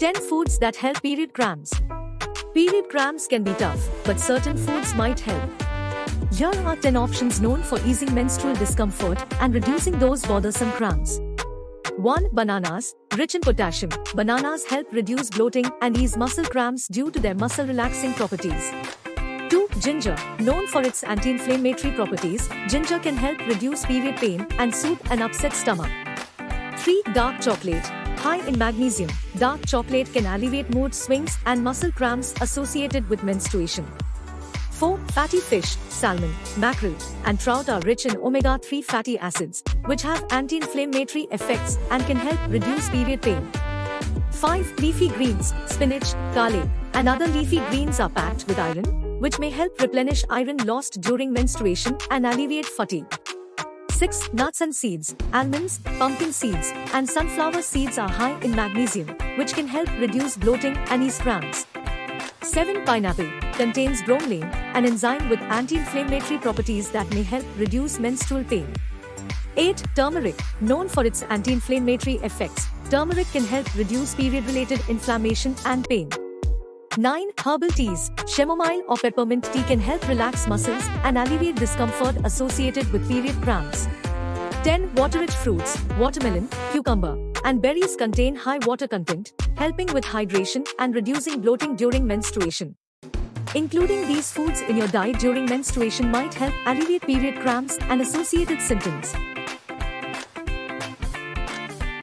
10 Foods that help period cramps. Period cramps can be tough, but certain foods might help. Here are 10 options known for easing menstrual discomfort and reducing those bothersome cramps. 1. Bananas. Rich in potassium, bananas help reduce bloating and ease muscle cramps due to their muscle-relaxing properties. 2. Ginger. Known for its anti-inflammatory properties, ginger can help reduce period pain and soothe an upset stomach. 3. Dark chocolate. High in magnesium, dark chocolate can alleviate mood swings and muscle cramps associated with menstruation. 4. Fatty fish. Salmon, mackerel, and trout are rich in omega-3 fatty acids, which have anti-inflammatory effects and can help reduce period pain. 5. Leafy greens. Spinach, kale, and other leafy greens are packed with iron, which may help replenish iron lost during menstruation and alleviate fatigue. 6. Nuts and seeds. Almonds, pumpkin seeds, and sunflower seeds are high in magnesium, which can help reduce bloating and ease cramps. 7. Pineapple. Contains bromelain, an enzyme with anti-inflammatory properties that may help reduce menstrual pain. 8. Turmeric. Known for its anti-inflammatory effects, turmeric can help reduce period-related inflammation and pain. 9. Herbal teas. Chamomile or peppermint tea can help relax muscles and alleviate discomfort associated with period cramps. 10. Water-rich fruits. Watermelon, cucumber, and berries contain high water content, helping with hydration and reducing bloating during menstruation. Including these foods in your diet during menstruation might help alleviate period cramps and associated symptoms.